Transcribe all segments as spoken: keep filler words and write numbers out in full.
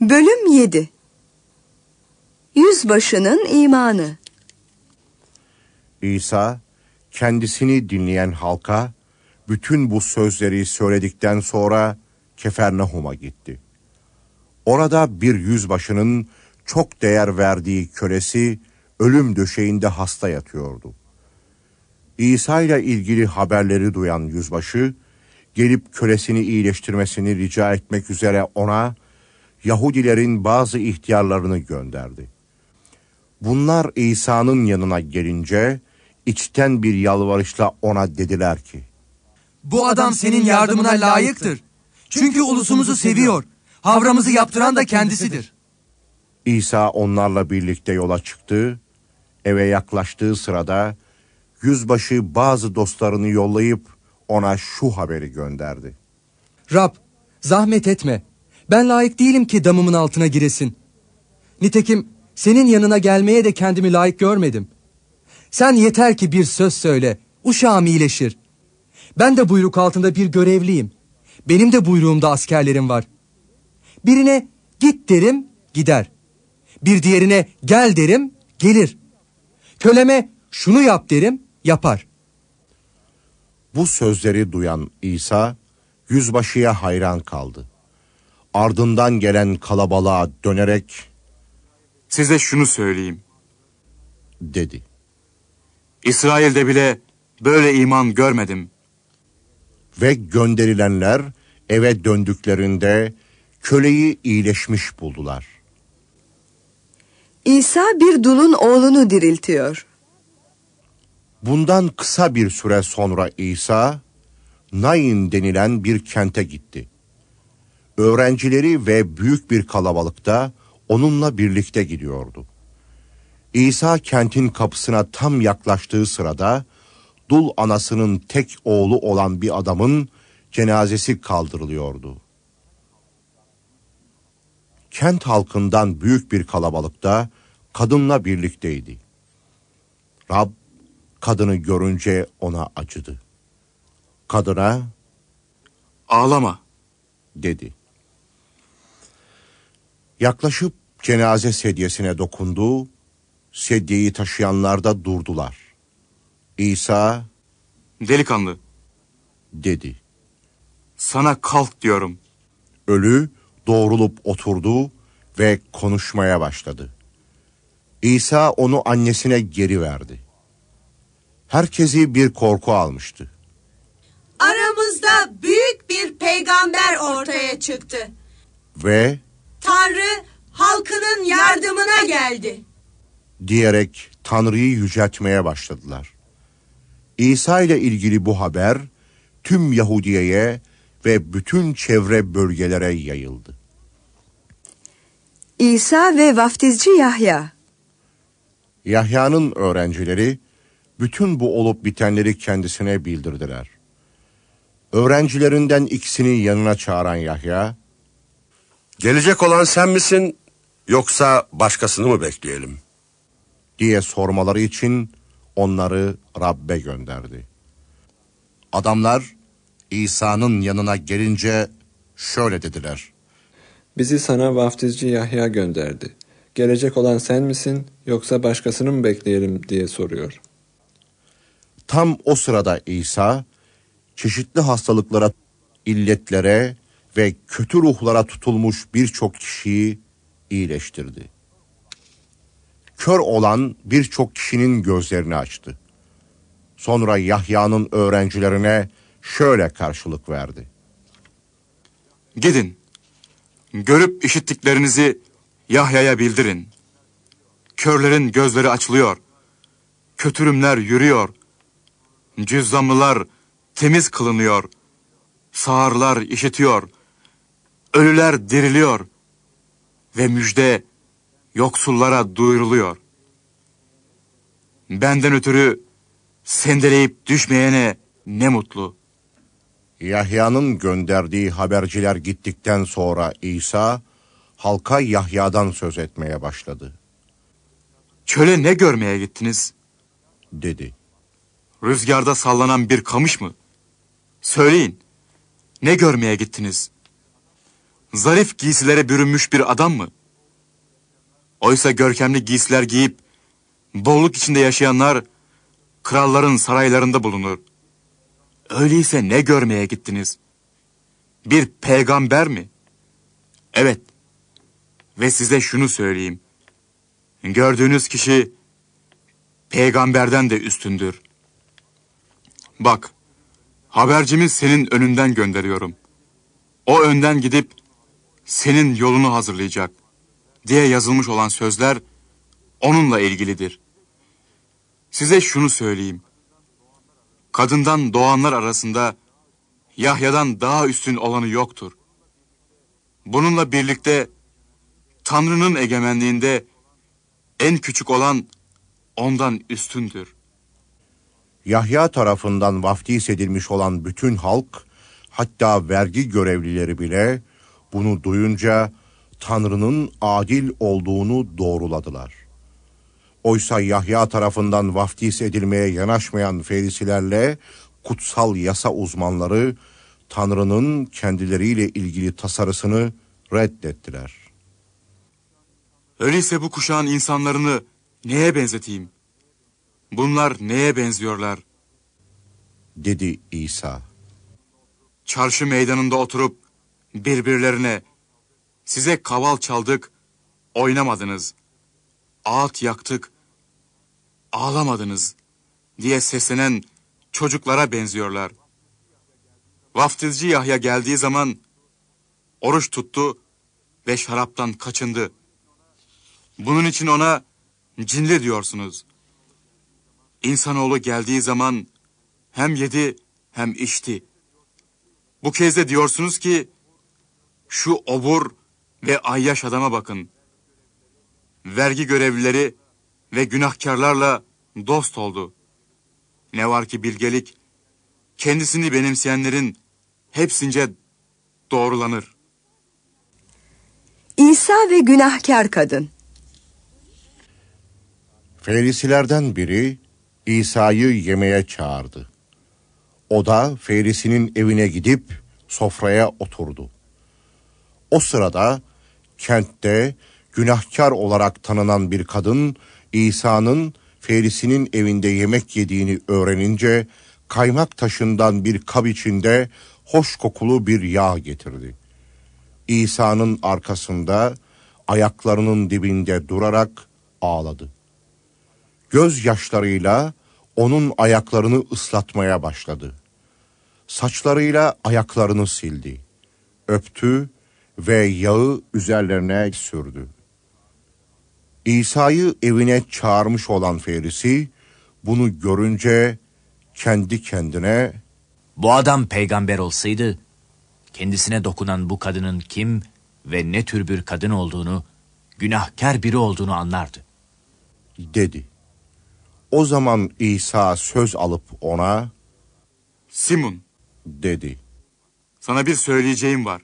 Bölüm yedi Yüzbaşının imanı. İsa kendisini dinleyen halka bütün bu sözleri söyledikten sonra Kefernahum'a gitti. Orada bir yüzbaşının çok değer verdiği kölesi ölüm döşeğinde hasta yatıyordu. İsa ile ilgili haberleri duyan yüzbaşı gelip kölesini iyileştirmesini rica etmek üzere ona Yahudilerin bazı ihtiyarlarını gönderdi. Bunlar İsa'nın yanına gelince içten bir yalvarışla ona dediler ki: Bu adam senin yardımına layıktır. Çünkü ulusumuzu seviyor. Havramızı yaptıran da kendisidir. İsa onlarla birlikte yola çıktı. Eve yaklaştığı sırada yüzbaşı bazı dostlarını yollayıp ona şu haberi gönderdi: Rab, zahmet etme. Ben layık değilim ki damımın altına giresin. Nitekim senin yanına gelmeye de kendimi layık görmedim. Sen yeter ki bir söz söyle, uşağım iyileşir. Ben de buyruk altında bir görevliyim. Benim de buyruğumda askerlerim var. Birine git derim, gider. Bir diğerine gel derim, gelir. Köleme şunu yap derim, yapar. Bu sözleri duyan İsa yüzbaşıya hayran kaldı. Ardından gelen kalabalığa dönerek "Size şunu söyleyeyim," dedi. "İsrail'de bile böyle iman görmedim." Ve gönderilenler eve döndüklerinde köleyi iyileşmiş buldular. İsa bir dulun oğlunu diriltiyor. Bundan kısa bir süre sonra İsa, Nain denilen bir kente gitti. Öğrencileri ve büyük bir kalabalıkta onunla birlikte gidiyordu. İsa kentin kapısına tam yaklaştığı sırada dul anasının tek oğlu olan bir adamın cenazesi kaldırılıyordu. Kent halkından büyük bir kalabalıkta kadınla birlikteydi. Rab kadını görünce ona acıdı. Kadına "Ağlama," dedi. Yaklaşıp cenaze sedyesine dokundu, sedyeyi taşıyanlar da durdular. İsa, "Delikanlı," dedi. "Sana kalk diyorum." Ölü doğrulup oturdu ve konuşmaya başladı. İsa onu annesine geri verdi. Herkesi bir korku almıştı. Aramızda büyük bir peygamber ortaya çıktı. Ve Tanrı halkının yardımına geldi diyerek Tanrı'yı yüceltmeye başladılar. İsa ile ilgili bu haber tüm Yahudiye'ye ve bütün çevre bölgelere yayıldı. İsa ve Vaftizci Yahya. Yahya'nın öğrencileri bütün bu olup bitenleri kendisine bildirdiler. Öğrencilerinden ikisini yanına çağıran Yahya, "Gelecek olan sen misin, yoksa başkasını mı bekleyelim?" diye sormaları için onları Rab'be gönderdi. Adamlar İsa'nın yanına gelince şöyle dediler: "Bizi sana Vaftizci Yahya gönderdi. Gelecek olan sen misin, yoksa başkasını mı bekleyelim?" diye soruyor. Tam o sırada İsa çeşitli hastalıklara, illetlere ve kötü ruhlara tutulmuş birçok kişiyi iyileştirdi. Kör olan birçok kişinin gözlerini açtı. Sonra Yahya'nın öğrencilerine şöyle karşılık verdi: "Gidin, görüp işittiklerinizi Yahya'ya bildirin. Körlerin gözleri açılıyor, kötürümler yürüyor, cüzzamlılar temiz kılınıyor, sağırlar işitiyor, ölüler diriliyor ve müjde yoksullara duyuruluyor. Benden ötürü sendeleyip düşmeyene ne mutlu." Yahya'nın gönderdiği haberciler gittikten sonra İsa halka Yahya'dan söz etmeye başladı. "Çöle ne görmeye gittiniz?" dedi. "Rüzgarda sallanan bir kamış mı? Söyleyin, ne görmeye gittiniz? zarif giysilere bürünmüş bir adam mı? Oysa görkemli giysiler giyip bolluk içinde yaşayanlar kralların saraylarında bulunur. Öyleyse ne görmeye gittiniz? Bir peygamber mi? Evet. Ve size şunu söyleyeyim. Gördüğünüz kişi peygamberden de üstündür. Bak, habercimi senin önünden gönderiyorum. O önden gidip senin yolunu hazırlayacak diye yazılmış olan sözler onunla ilgilidir. Size şunu söyleyeyim. Kadından doğanlar arasında Yahya'dan daha üstün olanı yoktur. Bununla birlikte Tanrı'nın egemenliğinde en küçük olan ondan üstündür. Yahya tarafından vaftiz edilmiş olan bütün halk, hatta vergi görevlileri bile bunu duyunca Tanrı'nın adil olduğunu doğruladılar. Oysa Yahya tarafından vaftiz edilmeye yanaşmayan ferisilerle kutsal yasa uzmanları Tanrı'nın kendileriyle ilgili tasarısını reddettiler. Öyleyse bu kuşağın insanlarını neye benzeteyim? Bunlar neye benziyorlar? Dedi İsa. Çarşı meydanında oturup birbirlerine size kaval çaldık, oynamadınız. Ağıt yaktık, ağlamadınız diye seslenen çocuklara benziyorlar. Vaftizci Yahya geldiği zaman oruç tuttu ve şaraptan kaçındı. Bunun için ona cinli diyorsunuz. İnsanoğlu geldiği zaman hem yedi hem içti. Bu kez de diyorsunuz ki şu obur ve ayyaş adama bakın. Vergi görevlileri ve günahkarlarla dost oldu. Ne var ki bilgelik kendisini benimseyenlerin hepsince doğrulanır. İsa ve günahkar kadın. Ferisilerden biri İsa'yı yemeğe çağırdı. O da ferisinin evine gidip sofraya oturdu. O sırada kentte günahkar olarak tanınan bir kadın İsa'nın ferisinin evinde yemek yediğini öğrenince kaymak taşından bir kap içinde hoş kokulu bir yağ getirdi. İsa'nın arkasında ayaklarının dibinde durarak ağladı. Gözyaşlarıyla onun ayaklarını ıslatmaya başladı. Saçlarıyla ayaklarını sildi. Öptü ve yağı üzerlerine sürdü. İsa'yı evine çağırmış olan ferisi bunu görünce kendi kendine "Bu adam peygamber olsaydı kendisine dokunan bu kadının kim ve ne tür bir kadın olduğunu, günahkar biri olduğunu anlardı." dedi. O zaman İsa söz alıp ona "Simon," dedi. "Sana bir söyleyeceğim var."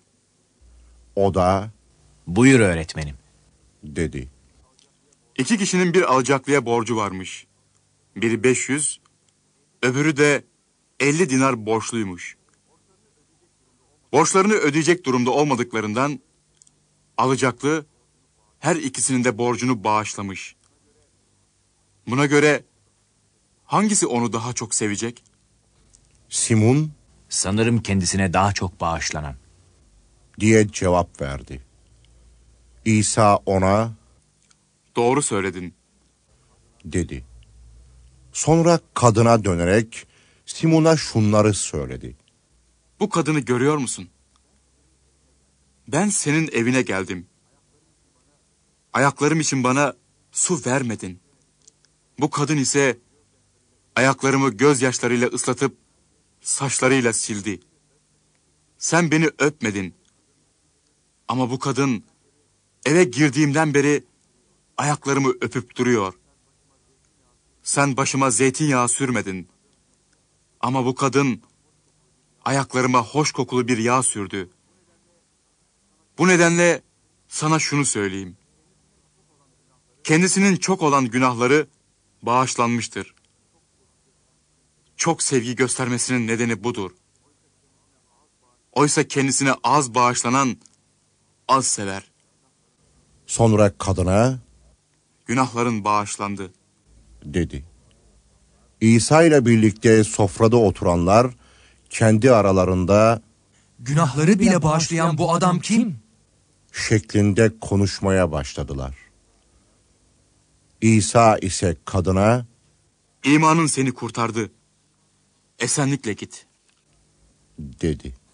O da "Buyur öğretmenim," dedi. İki kişinin bir alacaklıya borcu varmış. Biri beş yüz, öbürü de elli dinar borçluymuş. Borçlarını ödeyecek durumda olmadıklarından alacaklı her ikisinin de borcunu bağışlamış. Buna göre hangisi onu daha çok sevecek? Simon, "Sanırım kendisine daha çok bağışlanan," diye cevap verdi. İsa ona "Doğru söyledin," dedi. Sonra kadına dönerek Simon'a şunları söyledi. "Bu kadını görüyor musun? Ben senin evine geldim. Ayaklarım için bana su vermedin. Bu kadın ise ayaklarımı gözyaşlarıyla ıslatıp saçlarıyla sildi. Sen beni öpmedin. Ama bu kadın eve girdiğimden beri ayaklarımı öpüp duruyor. Sen başıma zeytinyağı sürmedin. Ama bu kadın ayaklarıma hoş kokulu bir yağ sürdü. Bu nedenle sana şunu söyleyeyim. Kendisinin çok olan günahları bağışlanmıştır. Çok sevgi göstermesinin nedeni budur. Oysa kendisine az bağışlanan az sever. Sonra kadına, günahların bağışlandı, dedi. İsa ile birlikte sofrada oturanlar kendi aralarında, günahları bile bağışlayan bu adam kim? Şeklinde konuşmaya başladılar. İsa ise kadına, imanın seni kurtardı, esenlikle git, dedi.